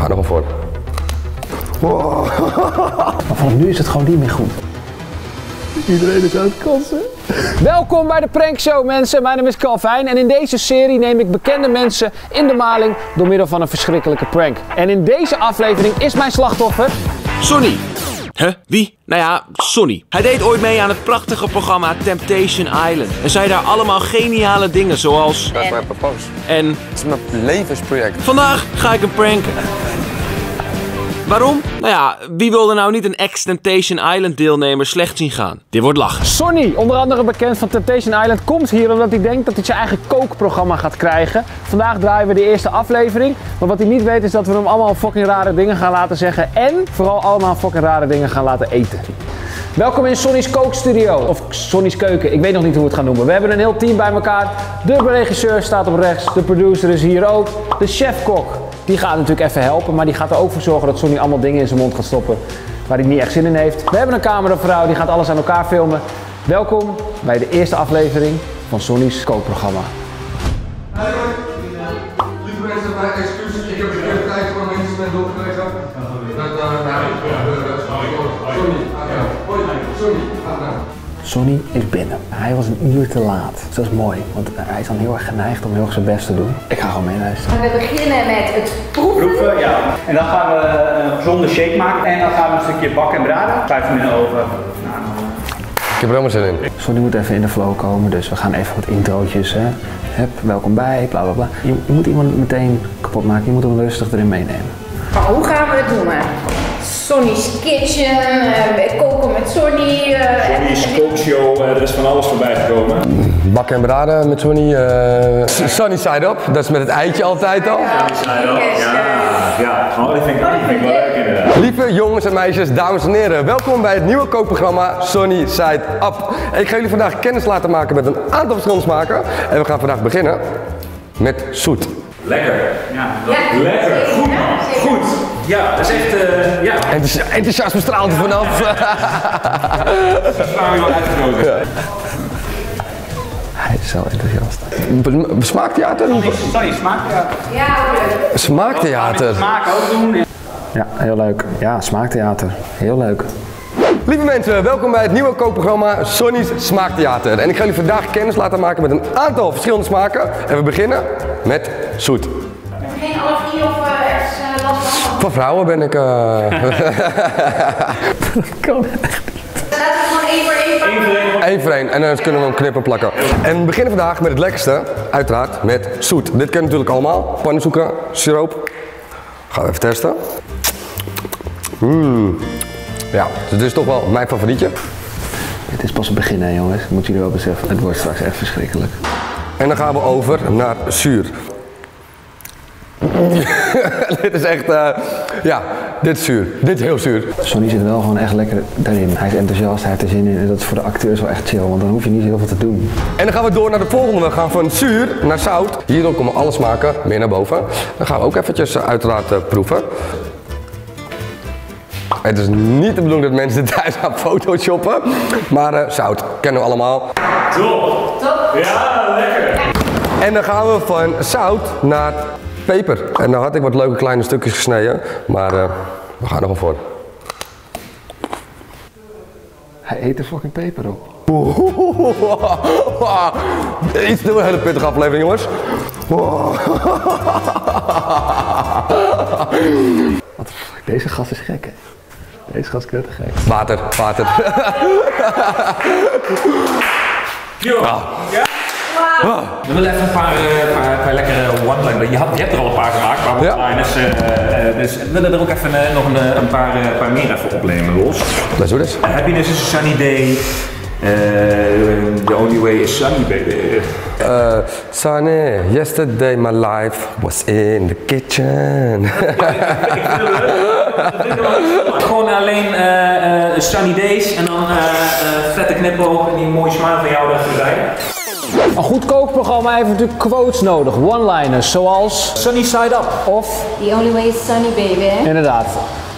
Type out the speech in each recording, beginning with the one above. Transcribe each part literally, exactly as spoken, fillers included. Ga er gewoon voor. Wow. Maar vanaf nu is het gewoon niet meer goed. Iedereen is aan het kansen. Welkom bij de prankshow, mensen. Mijn naam is Kalvijn en in deze serie neem ik bekende mensen in de maling door middel van een verschrikkelijke prank. En in deze aflevering is mijn slachtoffer... Sonny. Huh? Wie? Nou ja, Sonny. Hij deed ooit mee aan het prachtige programma Temptation Island. En zei daar allemaal geniale dingen zoals... Dat is mijn proposal. En... Het is mijn levensproject. Vandaag ga ik een prank. Waarom? Nou ja, wie wilde nou niet een ex-Temptation Island deelnemer slecht zien gaan? Dit wordt lachen. Sonny, onder andere bekend van Temptation Island, komt hier omdat hij denkt dat hij zijn eigen kookprogramma gaat krijgen. Vandaag draaien we de eerste aflevering. Maar wat hij niet weet is dat we hem allemaal fucking rare dingen gaan laten zeggen. En vooral allemaal fucking rare dingen gaan laten eten. Welkom in Sonny's kookstudio. Of Sonny's keuken, ik weet nog niet hoe we het gaan noemen. We hebben een heel team bij elkaar. De regisseur staat op rechts, de producer is hier ook. De chef-kok. Die gaat natuurlijk even helpen, maar die gaat er ook voor zorgen dat Sonny allemaal dingen in zijn mond gaat stoppen waar hij niet echt zin in heeft. We hebben een cameravrouw, die gaat alles aan elkaar filmen. Welkom bij de eerste aflevering van Sonny's kookprogramma. Hoi, lieve mensen, mijn excuses. Ik heb geen tijd voor mensen met doorgekregen. Sonny is binnen. Hij was een uur te laat. Dus dat is mooi, want hij is dan heel erg geneigd om heel erg zijn best te doen. Ik ga gewoon mee luisteren. We beginnen met het proeven. Proeven, ja. En dan gaan we een gezonde shake maken. En dan gaan we een stukje bakken en braden. Vijf minuten over. Nou. Ik heb er helemaal zin in. Sonny moet even in de flow komen, dus we gaan even wat introotjes. Hè. Hup, welkom bij, bla bla bla. Je, je moet iemand meteen kapot maken, je moet hem rustig erin meenemen. Maar hoe gaan we het noemen? Sonny's Kitchen, uh, koken met Sonny. Uh, Sonny's en... Kookshow, uh, er is van alles voorbij gekomen. Bakken en braden met Sonny. Uh, Sunny Side Up, dat is met het eitje altijd al. Ja, Sunny Side Up, ja. Ja, oh, die vind ik, die vind ik wel leuk inderdaad. Lieve jongens en meisjes, dames en heren, welkom bij het nieuwe kookprogramma Sonny Side Up. Ik ga jullie vandaag kennis laten maken met een aantal verschillende smaken. En we gaan vandaag beginnen met zoet. Lekker. Ja, ja. Lekker. Goed man. Goed. Ja, dat is echt, uh, ja. Enthousiasme straalt er vanaf. Dat is waar we wel uitgenodigd. Hij is zo enthousiast. B smaaktheater? Sorry, smaaktheater. Ja, leuk. Smaaktheater. Smaak ook doen. Ja, heel leuk. Ja, smaaktheater. Heel leuk. Lieve mensen, welkom bij het nieuwe kookprogramma Sonny's Smaaktheater. En ik ga jullie vandaag kennis laten maken met een aantal verschillende smaken. En we beginnen met zoet. Geen allergie of ergens last van? Van vrouwen ben ik... Uh... Dat kan echt niet. Laten we gewoon één voor één pakken. Eén voor één. En dan kunnen we hem knippen plakken. En we beginnen vandaag met het lekkerste. Uiteraard met zoet. Dit ken je natuurlijk allemaal. Pannenkoeken, siroop. Gaan we even testen. Mmm. Ja, dus dit is toch wel mijn favorietje. Het is pas het begin, hè jongens. Moet jullie wel beseffen. Het wordt straks echt verschrikkelijk. En dan gaan we over naar zuur. Dit is echt, uh, ja, dit is zuur. Dit is heel zuur. Sonny zit wel gewoon echt lekker daarin. Hij is enthousiast, hij heeft er zin in en dat is voor de acteurs wel echt chill, want dan hoef je niet heel veel te doen. En dan gaan we door naar de volgende. We gaan van zuur naar zout. Hierdoor komen alle smaken meer naar boven. Dan gaan we ook eventjes uiteraard uh, proeven. Het is niet de bedoeling dat mensen thuis gaan photoshoppen, maar uh, zout. Kennen we allemaal. Top! Top! Ja, lekker! En dan gaan we van zout naar... peper. En nou had ik wat leuke kleine stukjes gesneden, maar uh, we gaan er gewoon voor. Hij eet er fucking peper op. Dit is een hele pittige aflevering, jongens. Wat de fuck, deze gast is gek, hè? Deze gast is gek. Water, water. Ah. Ja. Ah. We willen even een paar, uh, paar, paar lekkere one-liners. Je, je hebt er al een paar gemaakt, maar ja. one-liners. Uh, uh, dus we willen er ook even uh, nog een, een paar, uh, paar meer even opnemen los. Let's do this. Uh, happiness is a sunny day. Uh, the only way is sunny, baby. Uh, sunny, yesterday my life was in the kitchen. Gewoon alleen uh, uh, sunny days en dan uh, uh, vette knipoog en die mooie smile van jou erbij. Een goed kookprogramma heeft natuurlijk quotes nodig, one-liners, zoals Sunny Side Up of The Only Way is Sunny, baby. Inderdaad,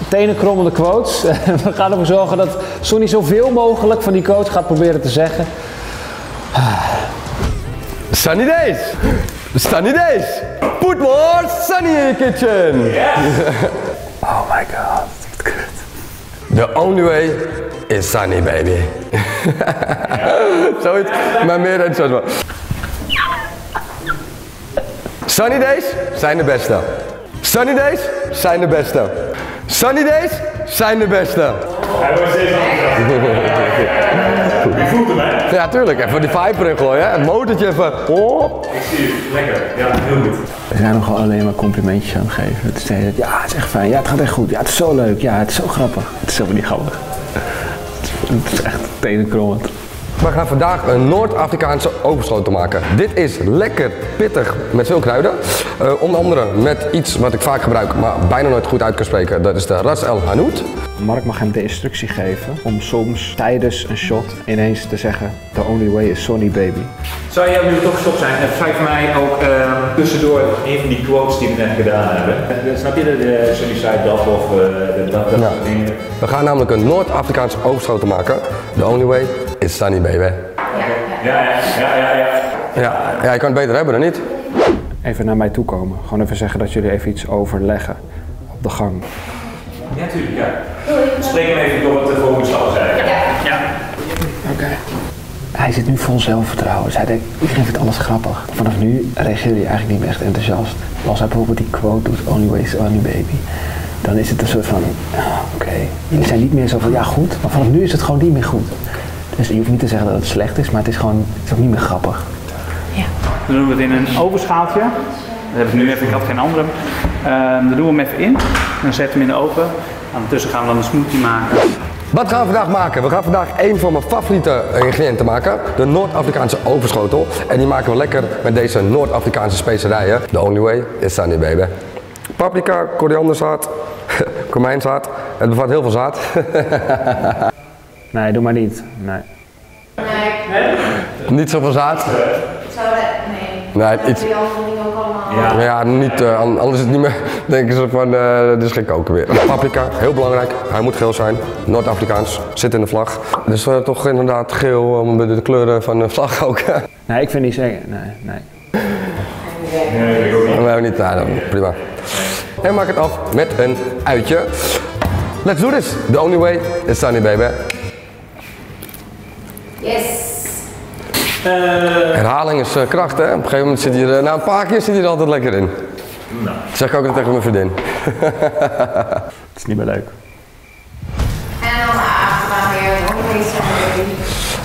tenenkrommende quotes. We gaan ervoor zorgen dat Sonny zoveel mogelijk van die quotes gaat proberen te zeggen. Sunny days! Sunny days! Put more Sunny in your kitchen! Yes! Oh my god, it's good. The only way is Sunny, baby. Zoiets, maar meer dan zoiets. Sunny days zijn de beste. Sunny days zijn de beste. Sunny days zijn de beste. Hij wordt steeds anders. Je voelt hem, hè? Ja, tuurlijk. Even die viper in gooien, hè? Een motortje even. Oh. Ik zie het. Lekker. Ja, heel goed. We zijn nogal alleen maar complimentjes aan het geven. Het is de hele tijd, ja, het is echt fijn. Ja, het gaat echt goed. Ja, het is zo leuk. Ja, het is zo grappig. Het is helemaal niet grappig. Het is echt tenenkrommend. We gaan vandaag een Noord-Afrikaanse overschotel maken. Dit is lekker pittig met veel kruiden. Uh, onder andere met iets wat ik vaak gebruik, maar bijna nooit goed uit kan spreken. Dat is de Ras El Hanout. Mark mag hem de instructie geven om soms tijdens een shot ineens te zeggen: the only way is Sonny, baby. Zou jij nu toch gestopt zijn? En vraag mij ook uh, tussendoor een van die quotes die we net gedaan hebben. Snap je de Sunny Side Daf of de dat soort dingen? We gaan namelijk een Noord-Afrikaanse overschotel maken. The only way is Sunny, baby. Ja, ja, ja, ja, ja. Ja, ja, je kan het beter hebben dan niet. Even naar mij toe komen. Gewoon even zeggen dat jullie even iets overleggen op de gang. Ja, tuurlijk, ja. Spreek hem even door wat de volgende stappen zijn. Ja. Ja. Oké. Okay. Hij zit nu vol zelfvertrouwen. Hij denkt, iedereen vindt alles grappig. Vanaf nu reageer je eigenlijk niet meer echt enthousiast. Als hij bijvoorbeeld die quote doet, only way is only baby. Dan is het een soort van, oh, oké. Okay. Jullie zijn niet meer zo van, ja goed. Maar vanaf nu is het gewoon niet meer goed. Dus je hoeft niet te zeggen dat het slecht is, maar het is gewoon, het is ook niet meer grappig. Ja. Dan doen we het in een ovenschaaltje. Dat heb ik nu even, ik had geen andere. Uh, dan doen we hem even in. Dan zetten we hem in de oven. Ondertussen gaan we dan een smoothie maken. Wat gaan we vandaag maken? We gaan vandaag een van mijn favoriete ingrediënten maken. De Noord-Afrikaanse overschotel. En die maken we lekker met deze Noord-Afrikaanse specerijen. The only way is Sunny, baby. Paprika, korianderzaad, komijnzaad. Het bevat heel veel zaad. Nee, doe maar niet. Nee. Nee. Nee? Niet zoveel zaad? Nee. Nee, iets. Ja, ja niet, uh, anders is het niet meer, denken ze van, uh, dit is geen koken weer. Paprika, heel belangrijk. Hij moet geel zijn. Noord-Afrikaans. Zit in de vlag. Dus uh, toch inderdaad geel, um, de kleuren van de vlag ook. Nee, ik vind niet zeker. Nee, nee. Nee, ik ook niet. Nee, niet. Nou, prima. En maak het af met een uitje. Let's do this. The only way is Sunny, baby. Yes. Uh, Herhaling is uh, kracht, hè? Op een gegeven moment zit hij er, na een paar keer zit hij er altijd lekker in. Nou. Dat zeg ik ook tegen mijn vriendin. Het is niet meer leuk. En dan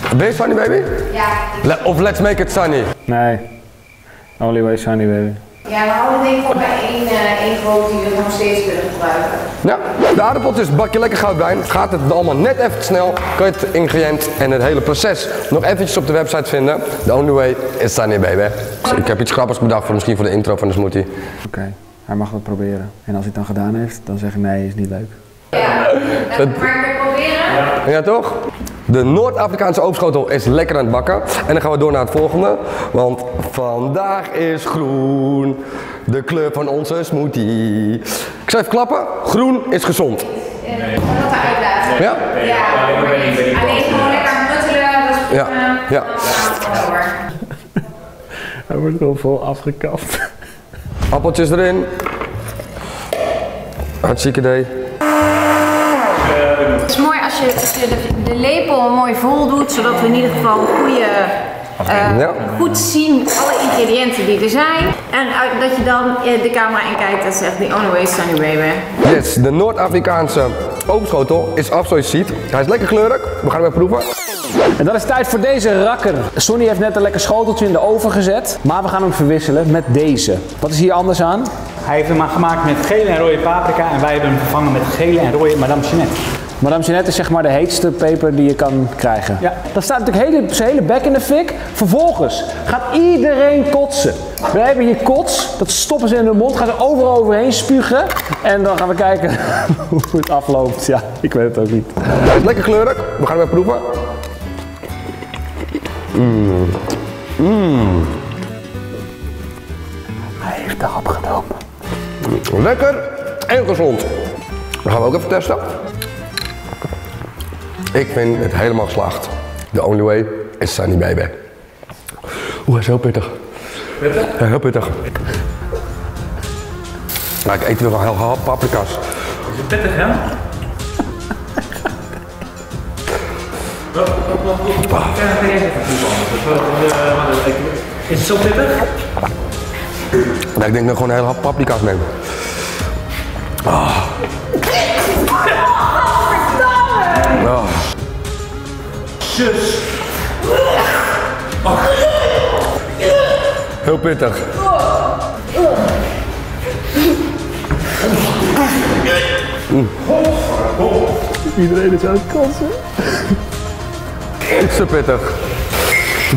weer, ben je Sunny, baby? Ja. Le of let's make it Sunny? Nee. Only way Sunny, baby. Ja, we houden denk ik ook bij één, uh, één groot die we nog steeds kunnen gebruiken. Ja, de aardappeltjes bak je lekker Kalvijn. Gaat het allemaal net even snel, kan je het ingrediënt en het hele proces nog eventjes op de website vinden. The only way is Sunny, baby. Ik heb iets grappigs bedacht, voor, misschien voor de intro van de smoothie. Oké, okay, hij mag het proberen. En als hij het dan gedaan heeft, dan zeg ik nee, is niet leuk. Ja, dat mag ik proberen. Ja, toch? De Noord-Afrikaanse overschotel is lekker aan het bakken. En dan gaan we door naar het volgende. Want vandaag is groen de kleur van onze smoothie. Ik zal even klappen. Groen is gezond. Nee. Dat uitlaten. Ja? Ja. Alleen gewoon lekker muttelen. Ja. Ja. Hij wordt gewoon vol afgekapt. Appeltjes erin. Hartstikke idee. Het is mooi als je, als je de, de lepel mooi vol doet, zodat we in ieder geval een goede, uh, ja. goed zien alle ingrediënten die er zijn. En uh, dat je dan uh, de camera in kijkt en zegt, the only way is Sunny, baby. Yes, de Noord-Afrikaanse overschotel is af zoals je ziet. Hij is lekker kleurig, we gaan hem even proeven. En dan is het tijd voor deze rakker. Sonny heeft net een lekker schoteltje in de oven gezet, maar we gaan hem verwisselen met deze. Wat is hier anders aan? Hij heeft hem gemaakt met gele en rode paprika en wij hebben hem vervangen met gele en rode Madame Jeanette. Madame Jeanette is zeg maar de heetste peper die je kan krijgen. Ja. Dan staat natuurlijk hele, zijn hele bek in de fik. Vervolgens gaat iedereen kotsen. We hebben hier kots, dat stoppen ze in hun mond, gaan ze overal overheen spugen. En dan gaan we kijken hoe het afloopt. Ja, ik weet het ook niet. Het is lekker kleurig, we gaan hem even proeven. Mm. Mm. Hij heeft de hap genomen. Lekker en gezond. Dat gaan we ook even testen. Ik vind het helemaal geslaagd. The only way is Sunny, baby. Oeh, hij is heel pittig. Pittig? Ja, heel pittig. Maar ik eet weer wel heel hard paprika's. Is het pittig, hè? Is het zo pittig? Nee, ik denk dat ik gewoon heel hard paprika's neem. Oh. Oh. Zus. Oh. Heel pittig. Mm. Iedereen is aan het kansen. Iets te pittig.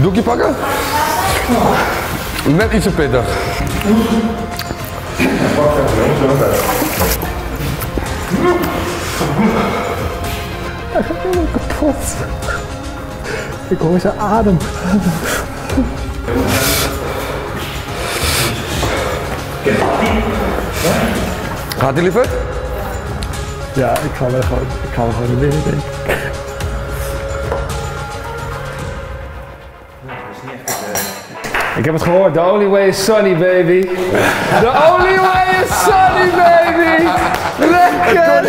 Doekje pakken? Net iets te pittig. Hij gaat helemaal kapot. Ik hoor zijn adem. Gaat hij liever? Ja, ik ga wel gewoon, ik ga wel gewoon naar binnen, denk ik. Ik heb het gehoord, the only way is Sonny, baby. The only way is Sonny, baby. Lekker!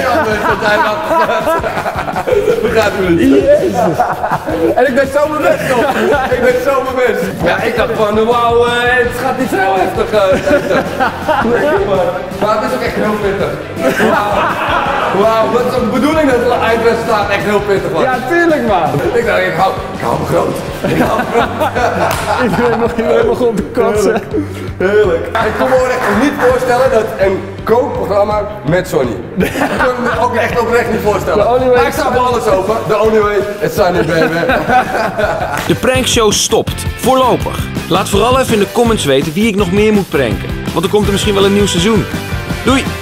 We gaan nu niet. En ik ben zo bewust nog. Ik ben zo bewust. Ja, ik dacht van wauw, het gaat niet zo heftig. Maar het is ook echt heel pittig. Wauw, wat is de bedoeling dat het eindresultaat echt heel pittig was? Ja, tuurlijk man. Ik dacht, ik hou, ik hou me groot. Ik hou me groot. Iedereen mag hier helemaal gewoon te kotsen. Heerlijk. Ik kon me echt niet voorstellen dat een kookprogramma met Sonny. Ik kon me ook echt oprecht niet voorstellen. Maar ik sta voor alles open. The only way is Sonny, baby. De prankshow stopt. Voorlopig. Laat vooral even in de comments weten wie ik nog meer moet pranken. Want er komt er misschien wel een nieuw seizoen. Doei!